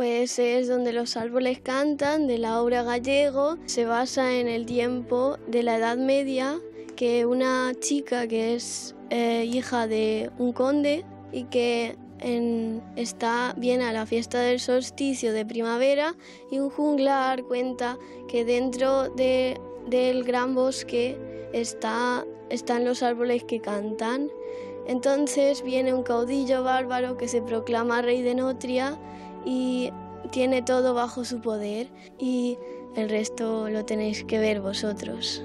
pues es donde los árboles cantan, de la obra Gallego. Se basa en el tiempo de la Edad Media, que una chica que es hija de un conde y que viene a la fiesta del solsticio de primavera, y un juglar cuenta que dentro del gran bosque están los árboles que cantan. Entonces viene un caudillo bárbaro que se proclama rey de Notria y tiene todo bajo su poder, y el resto lo tenéis que ver vosotros.